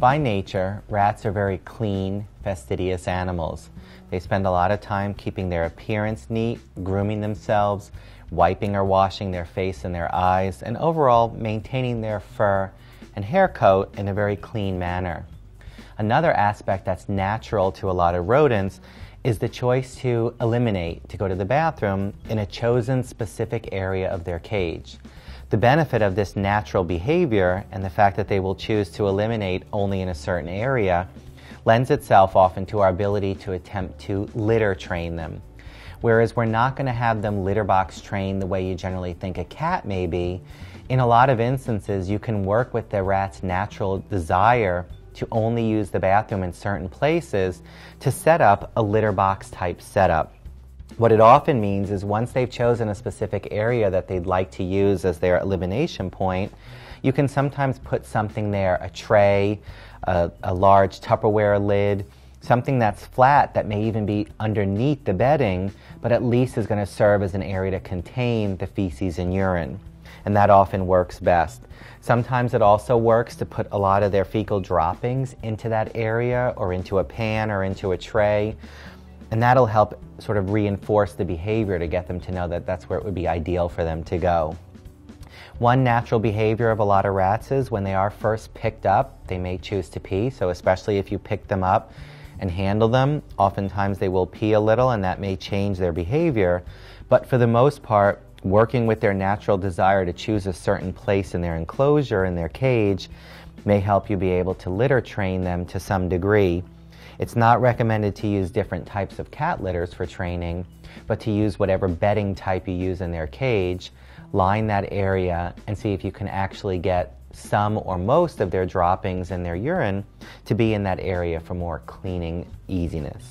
By nature, rats are very clean, fastidious animals. They spend a lot of time keeping their appearance neat, grooming themselves, wiping or washing their face and their eyes, and overall maintaining their fur and hair coat in a very clean manner. Another aspect that's natural to a lot of rodents is the choice to eliminate, to go to the bathroom in a chosen specific area of their cage. The benefit of this natural behavior and the fact that they will choose to eliminate only in a certain area lends itself often to our ability to attempt to litter train them. Whereas we're not going to have them litter box trained the way you generally think a cat may be, in a lot of instances you can work with the rat's natural desire to only use the bathroom in certain places to set up a litter box type setup. What it often means is once they've chosen a specific area that they'd like to use as their elimination point, you can sometimes put something there, a tray, a large Tupperware lid, something that's flat that may even be underneath the bedding, but at least is going to serve as an area to contain the feces and urine. And that often works best. Sometimes it also works to put a lot of their fecal droppings into that area or into a pan or into a tray. And that'll help sort of reinforce the behavior to get them to know that that's where it would be ideal for them to go. One natural behavior of a lot of rats is when they are first picked up, they may choose to pee. So especially if you pick them up and handle them, oftentimes they will pee a little and that may change their behavior. But for the most part, working with their natural desire to choose a certain place in their enclosure, in their cage, may help you be able to litter train them to some degree. It's not recommended to use different types of cat litters for training, but to use whatever bedding type you use in their cage, line that area, and see if you can actually get some or most of their droppings and their urine to be in that area for more cleaning easiness.